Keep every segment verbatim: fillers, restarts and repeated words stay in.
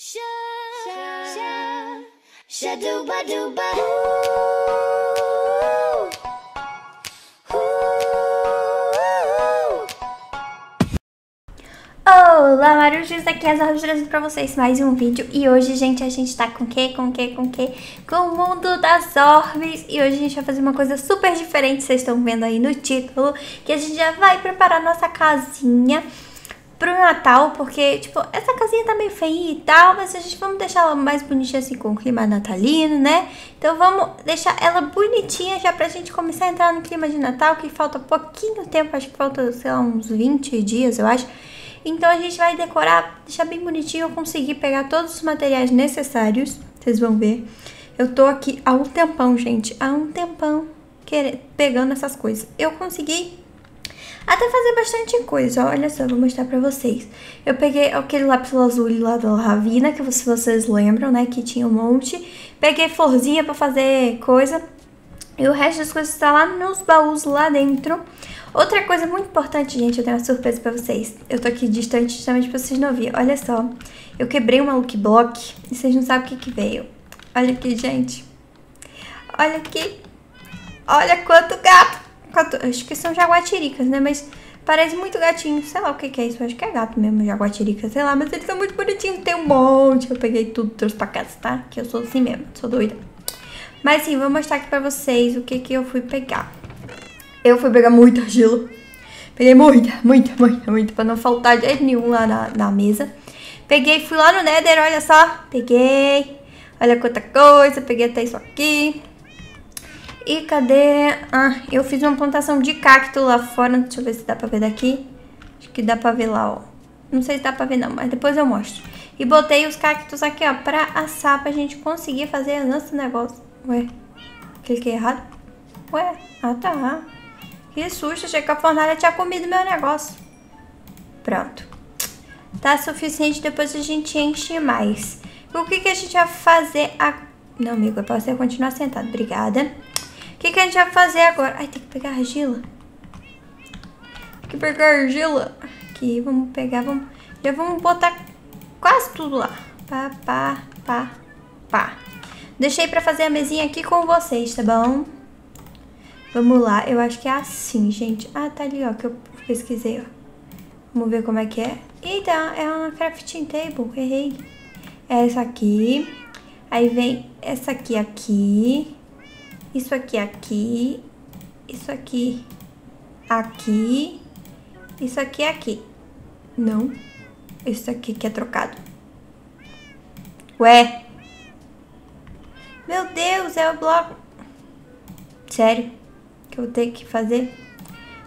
Sha, sha, sha, dooba dooba. Olá, Marujos, aqui é a Zorbs trazendo pra vocês mais um vídeo. E hoje, gente, a gente tá com o quê? Com o quê? Com o quê? Com o mundo das Zorbs. E hoje a gente vai fazer uma coisa super diferente, vocês estão vendo aí no título, que a gente já vai preparar nossa casinha pro Natal, porque, tipo, essa casinha tá meio feia e tal, mas a gente vamos deixar ela mais bonitinha, assim, com o clima natalino, né? Então vamos deixar ela bonitinha já pra gente começar a entrar no clima de Natal, que falta pouquinho tempo, acho que falta, sei lá, uns vinte dias, eu acho. Então a gente vai decorar, deixar bem bonitinho. Eu consegui pegar todos os materiais necessários, vocês vão ver. Eu tô aqui há um tempão, gente, há um tempão querendo, pegando essas coisas. Eu consegui até fazer bastante coisa, olha só, vou mostrar pra vocês. Eu peguei aquele lápis lazuli lá da Ravina, que se vocês lembram, né, que tinha um monte. Peguei florzinha pra fazer coisa. E o resto das coisas tá lá nos baús, lá dentro. Outra coisa muito importante, gente, eu tenho uma surpresa pra vocês. Eu tô aqui distante justamente pra vocês não ouvirem. Olha só, eu quebrei uma look block e vocês não sabem o que que veio. Olha aqui, gente. Olha aqui. Olha quanto gato. Acho que são jaguatiricas, né? Mas parece muito gatinho. Sei lá o que que é isso. Acho que é gato mesmo, jaguatirica, sei lá. Mas eles são muito bonitinhos. Tem um monte. Eu peguei tudo, trouxe pra casa, tá? Que eu sou assim mesmo. Sou doida. Mas sim, vou mostrar aqui pra vocês o que que eu fui pegar. Eu fui pegar muita argila. Peguei muita, muita, muita, muita. Pra não faltar de jeito nenhum lá na, na mesa. Peguei, fui lá no Nether, olha só. Peguei. Olha quanta coisa. Peguei até isso aqui. E cadê? Ah, eu fiz uma plantação de cacto lá fora. Deixa eu ver se dá pra ver daqui. Acho que dá pra ver lá, ó. Não sei se dá pra ver não, mas depois eu mostro. E botei os cactos aqui, ó, pra assar, pra gente conseguir fazer nosso negócio. Ué, cliquei errado. Ué, ah tá. Que susto, achei que a fornalha tinha comido meu negócio. Pronto. Tá suficiente, depois a gente enche mais. O que que a gente vai fazer agora? Não, amigo, eu posso continuar sentado, obrigada. O que que a gente vai fazer agora? Ai, tem que pegar argila. Tem que pegar argila. Aqui, vamos pegar, vamos... Já vamos botar quase tudo lá. Pá, pá, pá, pá. Deixei pra fazer a mesinha aqui com vocês, tá bom? Vamos lá, eu acho que é assim, gente. Ah, tá ali, ó, que eu pesquisei, ó. Vamos ver como é que é. Eita, é uma crafting table, errei. É essa aqui. Aí vem essa aqui, aqui. Isso aqui, aqui. Isso aqui, aqui. Isso aqui, aqui. Não. Isso aqui que é trocado. Ué. Meu Deus, é o bloco. Sério? Que eu vou ter que fazer?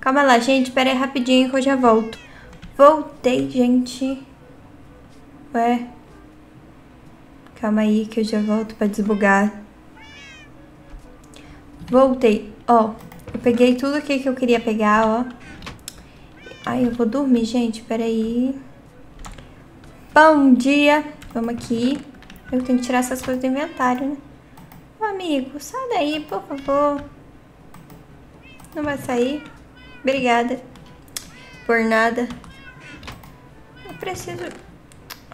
Calma lá, gente. Pera aí rapidinho que eu já volto. Voltei, gente. Ué. Calma aí que eu já volto pra desbugar. Voltei, ó, eu peguei tudo aqui que eu queria pegar, ó. Ai, eu vou dormir, gente, peraí. Bom dia, vamos aqui. Eu tenho que tirar essas coisas do inventário, né? Ô, amigo, sai daí, por favor. Não vai sair? Obrigada. Por nada. Eu preciso...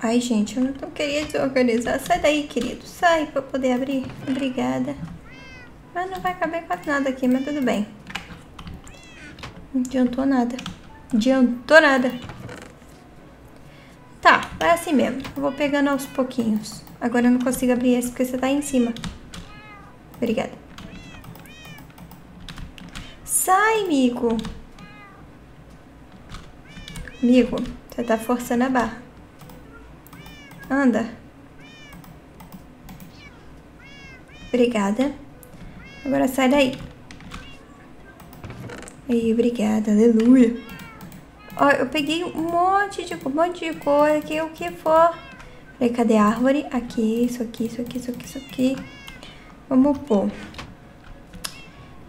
Ai, gente, eu não queria desorganizar. Sai daí, querido, sai pra eu poder abrir. Obrigada. Mas não vai caber quase nada aqui, mas tudo bem. Não adiantou nada. Adiantou nada. Tá, vai assim mesmo. Eu vou pegando aos pouquinhos. Agora eu não consigo abrir esse porque você tá aí em cima. Obrigada. Sai, amigo. Amigo, você tá forçando a barra. Anda. Obrigada. Agora sai daí. Aí, obrigada, aleluia. Ó, eu peguei um monte de, um monte de coisa, que o que for. Peraí, cadê a árvore? Aqui, isso aqui, isso aqui, isso aqui, isso aqui. Vamos pôr.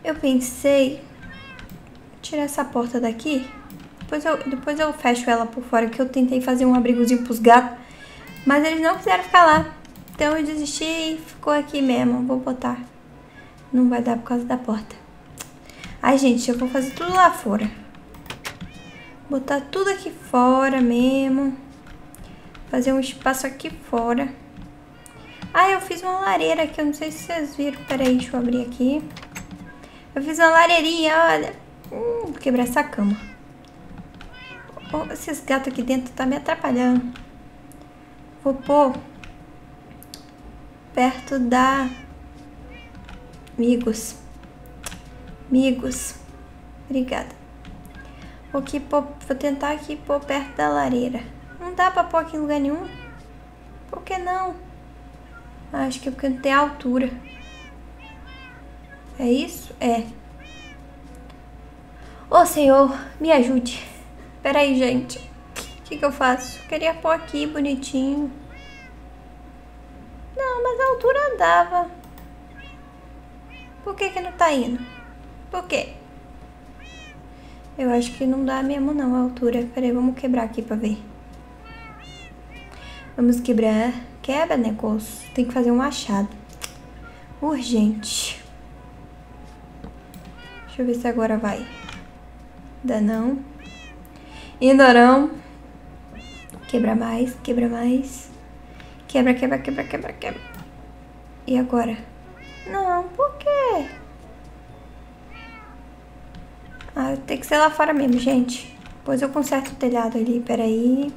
Eu pensei... Tirar essa porta daqui. Depois eu, depois eu fecho ela por fora, que eu tentei fazer um abrigozinho pros gatos. Mas eles não quiseram ficar lá. Então eu desisti e ficou aqui mesmo. Vou botar... Não vai dar por causa da porta. Ai, gente, eu vou fazer tudo lá fora. Botar tudo aqui fora mesmo. Fazer um espaço aqui fora. Ah, eu fiz uma lareira aqui. Eu não sei se vocês viram. Peraí, deixa eu abrir aqui. Eu fiz uma lareirinha, olha. Hum, vou quebrar essa cama. Oh, esses gatos aqui dentro tá me atrapalhando. Vou pôr perto da... Amigos. Amigos. Obrigada. Vou, aqui pôr... Vou tentar aqui pôr perto da lareira. Não dá pra pôr aqui em lugar nenhum. Por que não? Acho que é porque não tem altura. É isso? É. Ô, Senhor, me ajude. Pera aí, gente. O que que eu faço? Eu queria pôr aqui, bonitinho. Não, mas a altura dava. Por que que não tá indo? Por quê? Eu acho que não dá mesmo, não, a altura. Pera aí, vamos quebrar aqui pra ver. Vamos quebrar. Quebra, negócio. Tem que fazer um machado. Urgente. Deixa eu ver se agora vai. Ainda não. Ainda não. Quebra mais, quebra mais. Quebra, quebra, quebra, quebra, quebra. E agora? Não, por quê? Ah, tem que ser lá fora mesmo, gente. Depois eu conserto o telhado ali, peraí.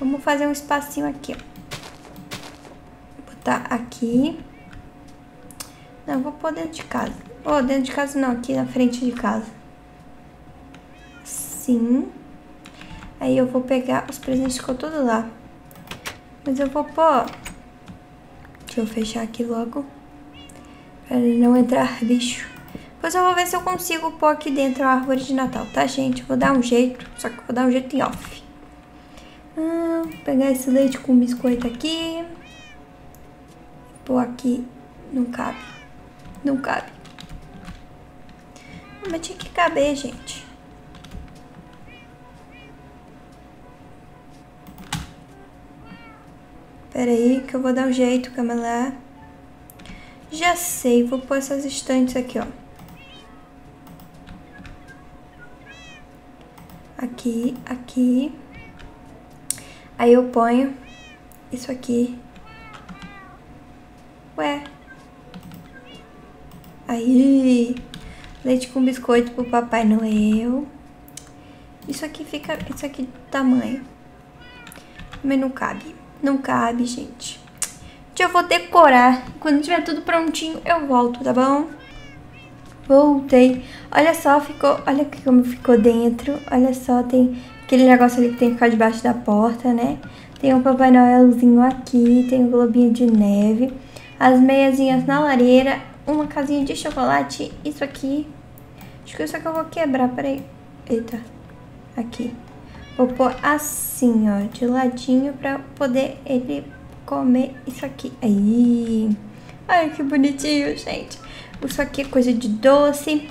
Vamos fazer um espacinho aqui, ó. Botar aqui. Não, vou pôr dentro de casa. Ou oh, dentro de casa não, aqui na frente de casa. Sim. Aí eu vou pegar os presentes, ficou tudo lá. Mas eu vou pôr... Deixa eu fechar aqui logo. Pra não entrar bicho. Depois eu vou ver se eu consigo pôr aqui dentro a árvore de Natal, tá, gente? Vou dar um jeito, só que vou dar um jeito em off. Ah, vou pegar esse leite com biscoito aqui. Pôr aqui. Não cabe. Não cabe. Mas tinha que caber, gente. Pera aí que eu vou dar um jeito, calma lá. Já sei, vou pôr essas estantes aqui, ó. Aqui, aqui. Aí eu ponho isso aqui. Ué. Aí... Leite com biscoito pro Papai Noel. Isso aqui fica... Isso aqui do tamanho. Mas não cabe. Não cabe, gente. Já vou decorar. Quando tiver tudo prontinho, eu volto, tá bom? Voltei. Olha só, ficou... Olha como ficou dentro. Olha só, tem aquele negócio ali que tem que ficar debaixo da porta, né? Tem um Papai Noelzinho aqui. Tem um globinho de neve. As meiazinhas na lareira. Uma casinha de chocolate. Isso aqui. Acho que isso aqui eu vou quebrar. Peraí. Eita. Aqui. Vou pôr assim, ó. De ladinho pra poder ele comer isso aqui. Aí. Ai, que bonitinho, gente. Isso aqui é coisa de doce.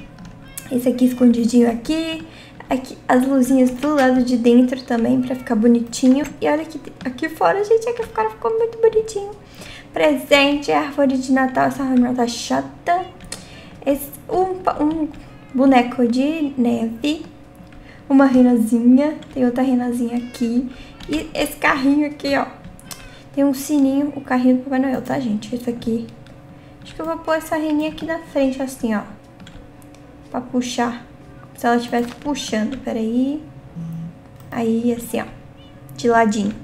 Esse aqui escondidinho aqui. Aqui as luzinhas do lado de dentro também pra ficar bonitinho. E olha aqui, aqui fora, gente. Aqui fora ficou muito bonitinho. Presente, árvore de Natal, essa árvore de Natal chata. Esse, um, um boneco de neve. Uma renazinha. Tem outra renazinha aqui. E esse carrinho aqui, ó. Tem um sininho, o carrinho do Papai Noel, tá, gente? Esse aqui. Acho que eu vou pôr essa reninha aqui na frente, assim, ó. Pra puxar. Se ela estivesse puxando, peraí. Aí, assim, ó. De ladinho.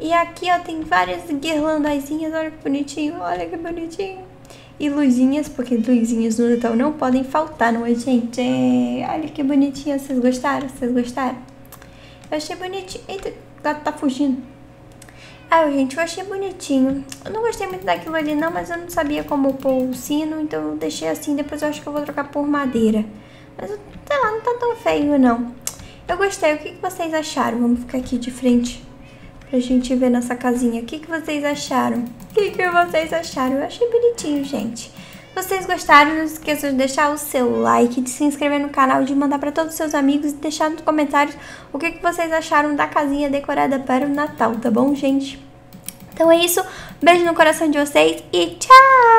E aqui, ó, tem várias guirlandazinhas, olha que bonitinho, olha que bonitinho. E luzinhas, porque luzinhas no Natal não podem faltar, não é, gente? É, olha que bonitinho, vocês gostaram? Vocês gostaram? Eu achei bonitinho. Eita, o gato tá fugindo. Ah, gente, eu achei bonitinho. Eu não gostei muito daquilo ali, não, mas eu não sabia como pôr o sino, então eu deixei assim, depois eu acho que eu vou trocar por madeira. Mas, sei lá, não tá tão feio, não. Eu gostei, o que que vocês acharam? Vamos ficar aqui de frente. Pra gente ver nossa casinha. O que que vocês acharam? O que que vocês acharam? Eu achei bonitinho, gente. Se vocês gostaram, não se esqueçam de deixar o seu like, de se inscrever no canal, de mandar pra todos os seus amigos e deixar nos comentários o que que vocês acharam da casinha decorada para o Natal, tá bom, gente? Então é isso. Beijo no coração de vocês e tchau!